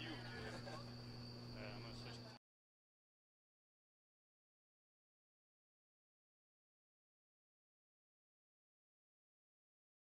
You.